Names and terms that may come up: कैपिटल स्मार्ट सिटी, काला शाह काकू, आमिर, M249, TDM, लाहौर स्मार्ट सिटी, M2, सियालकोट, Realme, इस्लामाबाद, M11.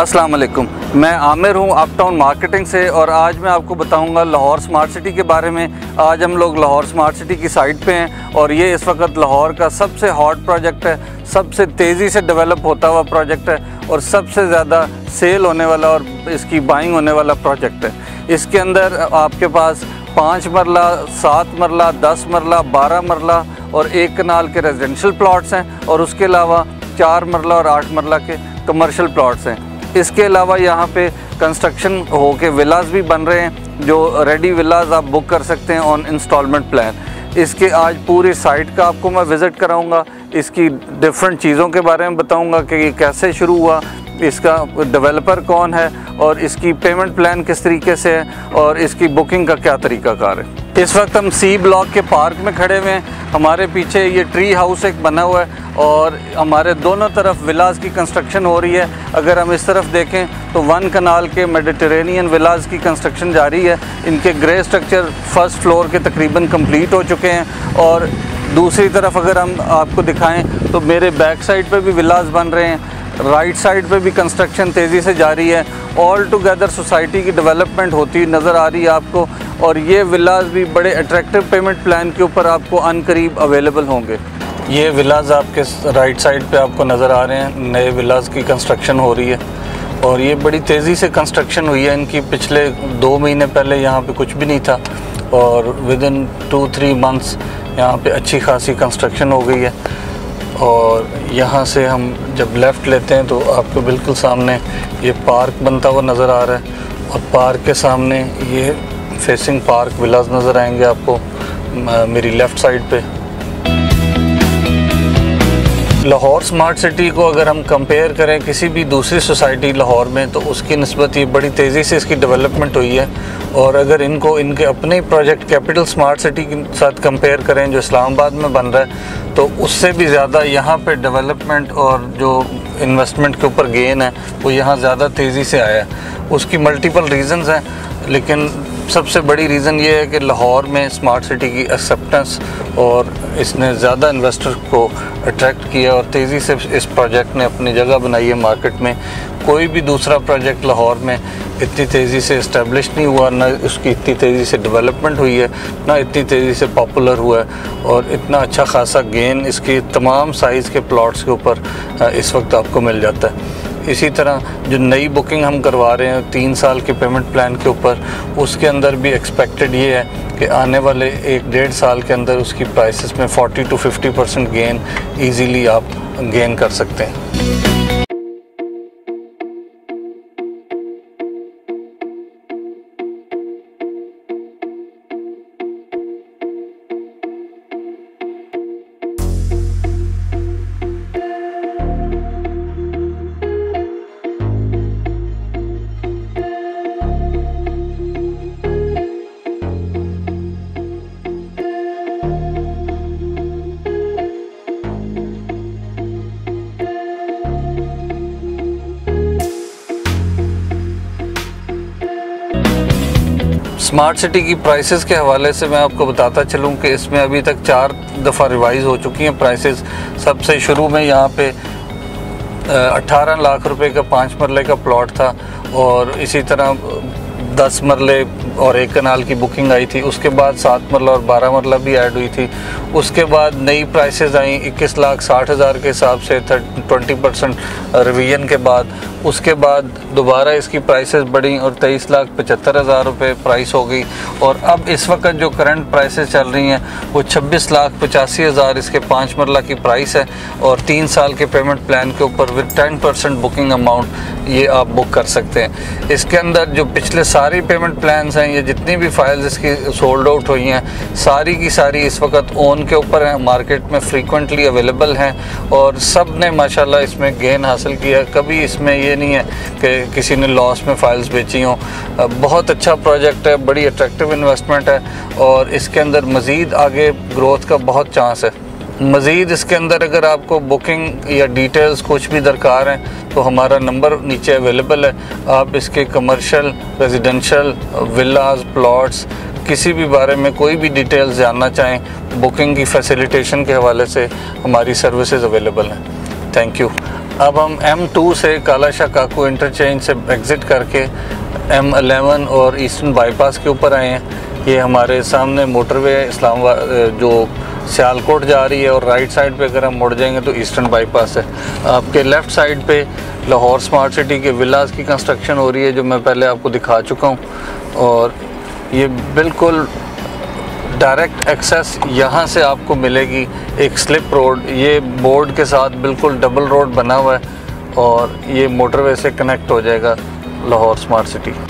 अस्सलाम वालेकुम, मैं आमिर हूँ अप टाउन मार्केटिंग से और आज मैं आपको बताऊंगा लाहौर स्मार्ट सिटी के बारे में। आज हम लोग लाहौर स्मार्ट सिटी की साइट पे हैं और ये इस वक्त लाहौर का सबसे हॉट प्रोजेक्ट है, सबसे तेज़ी से डेवलप होता हुआ प्रोजेक्ट है और सबसे ज़्यादा सेल होने वाला और इसकी बाइंग होने वाला प्रोजेक्ट है। इसके अंदर आपके पास 5 मरला, 7 मरला, 10 मरला, 12 मरला और 1 कनाल के रेजिडेंशल प्लाट्स हैं और उसके अलावा 4 मरला और 8 मरला के कमर्शल प्लाट्स हैं। इसके अलावा यहाँ पे कंस्ट्रक्शन होके विलास भी बन रहे हैं, जो रेडी विलास आप बुक कर सकते हैं ऑन इंस्टॉलमेंट प्लान। इसके आज पूरी साइट का आपको मैं विज़िट कराऊँगा, इसकी डिफरेंट चीज़ों के बारे में बताऊँगा कि ये कैसे शुरू हुआ, इसका डेवलपर कौन है और इसकी पेमेंट प्लान किस तरीके से है और इसकी बुकिंग का क्या तरीकाकार है। इस वक्त हम सी ब्लॉक के पार्क में खड़े हुए हैं, हमारे पीछे ये ट्री हाउस एक बना हुआ है और हमारे दोनों तरफ विलास की कंस्ट्रक्शन हो रही है। अगर हम इस तरफ देखें तो 1 कनाल के मेडिटेरेनियन विलास की कंस्ट्रक्शन जारी है, इनके ग्रे स्ट्रक्चर फर्स्ट फ्लोर के तकरीबन कम्प्लीट हो चुके हैं। और दूसरी तरफ अगर हम आपको दिखाएँ तो मेरे बैक साइड पर भी विलास बन रहे हैं, राइट साइड पे भी कंस्ट्रक्शन तेज़ी से जारी है। ऑल टुगेदर सोसाइटी की डेवलपमेंट होती नज़र आ रही है आपको और ये विलास भी बड़े अट्रैक्टिव पेमेंट प्लान के ऊपर आपको अनकरीब अवेलेबल होंगे। ये विलास आपके राइट साइड पे आपको नज़र आ रहे हैं, नए विलास की कंस्ट्रक्शन हो रही है और ये बड़ी तेज़ी से कंस्ट्रक्शन हुई है इनकी। पिछले 2 महीने पहले यहाँ पर कुछ भी नहीं था और विदिन 2-3 मंथ्स यहाँ पर अच्छी खासी कंस्ट्रक्शन हो गई है। और यहाँ से हम जब लेफ़्ट लेते हैं तो आपको बिल्कुल सामने ये पार्क बनता हुआ नज़र आ रहा है और पार्क के सामने ये फेसिंग पार्क विलास नज़र आएंगे आपको मेरी लेफ़्ट साइड पे। लाहौर स्मार्ट सिटी को अगर हम कंपेयर करें किसी भी दूसरी सोसाइटी लाहौर में तो उसकी निस्बत ये बड़ी तेज़ी से इसकी डेवलपमेंट हुई है। और अगर इनको इनके अपने प्रोजेक्ट कैपिटल स्मार्ट सिटी के साथ कंपेयर करें जो इस्लामाबाद में बन रहा है तो उससे भी ज़्यादा यहाँ पे डेवलपमेंट और जो इन्वेस्टमेंट के ऊपर गेन है वो यहाँ ज़्यादा तेज़ी से आया है। उसकी मल्टीपल रीज़न्स हैं लेकिन सबसे बड़ी रीज़न ये है कि लाहौर में स्मार्ट सिटी की एक्सेप्टेंस और इसने ज़्यादा इन्वेस्टर को अट्रैक्ट किया और तेज़ी से इस प्रोजेक्ट ने अपनी जगह बनाई है मार्केट में। कोई भी दूसरा प्रोजेक्ट लाहौर में इतनी तेज़ी से इस्टेब्लिश नहीं हुआ, ना उसकी इतनी तेज़ी से डेवलपमेंट हुई है, ना इतनी तेज़ी से पॉपुलर हुआ है। और इतना अच्छा खासा गेन इसकी तमाम साइज़ के प्लॉट्स के ऊपर इस वक्त आपको मिल जाता है। इसी तरह जो नई बुकिंग हम करवा रहे हैं 3 साल के पेमेंट प्लान के ऊपर, उसके अंदर भी एक्सपेक्टेड ये है कि आने वाले 1-1.5 साल के अंदर उसकी प्राइसेस में 40-50% गेन इजीली आप गेन कर सकते हैं। स्मार्ट सिटी की प्राइसेस के हवाले से मैं आपको बताता चलूं कि इसमें अभी तक 4 दफ़ा रिवाइज़ हो चुकी हैं प्राइसेस। सबसे शुरू में यहाँ पे 18 लाख रुपए का 5 मरले का प्लॉट था और इसी तरह 10 मरले और 1 कनाल की बुकिंग आई थी। उसके बाद 7 मरला और 12 मरला भी ऐड हुई थी। उसके बाद नई प्राइसेस आई 21,60,000 के हिसाब से 20% रिवीजन के बाद। उसके बाद दोबारा इसकी प्राइसेस बढ़ी और 23,75,000 रुपये प्राइस हो गई। और अब इस वक्त जो करंट प्राइसेस चल रही हैं वो 26,85,000 इसके 5 मरला की प्राइस है और 3 साल के पेमेंट प्लान के ऊपर विद 10% बुकिंग अमाउंट ये आप बुक कर सकते हैं। इसके अंदर जो पिछले सारी पेमेंट प्लान्स हैं, ये जितनी भी फाइल्स इसकी सोल्ड आउट हुई हैं सारी की सारी इस वक्त ओन के ऊपर हैं, मार्केट में फ्रीक्वेंटली अवेलेबल हैं और सब ने माशाल्लाह इसमें गेन हासिल किया। कभी इसमें ये नहीं है कि किसी ने लॉस में फाइल्स बेची हों। बहुत अच्छा प्रोजेक्ट है, बड़ी अट्रैक्टिव इन्वेस्टमेंट है और इसके अंदर मज़ीद आगे ग्रोथ का बहुत चांस है। मज़ीद इसके अंदर अगर आपको बुकिंग या डिटेल्स कुछ भी दरकार हैं तो हमारा नंबर नीचे अवेलेबल है। आप इसके कमर्शियल, रेजिडेंशल, विलास, प्लॉट्स किसी भी बारे में कोई भी डिटेल्स जानना चाहें, बुकिंग की फैसिलिटेशन के हवाले से हमारी सर्विसेज अवेलेबल हैं। Thank you. अब हम M2 से काला शाह काकू इंटरचेंज से एग्ज़िट करके M11 और ईस्टर्न बाईपास के ऊपर आए हैं। ये हमारे सामने मोटरवे इस्लामाबाद जो सियालकोट जा रही है, और राइट साइड पे अगर हम मुड़ जाएंगे तो ईस्टर्न बाईपास है। आपके लेफ़्ट साइड पे लाहौर स्मार्ट सिटी के विलास की कंस्ट्रक्शन हो रही है, जो मैं पहले आपको दिखा चुका हूँ। और ये बिल्कुल डायरेक्ट एक्सेस यहाँ से आपको मिलेगी, एक स्लिप रोड, ये बोर्ड के साथ बिल्कुल डबल रोड बना हुआ है, और ये मोटरवे से कनेक्ट हो जाएगा लाहौर स्मार्ट सिटी।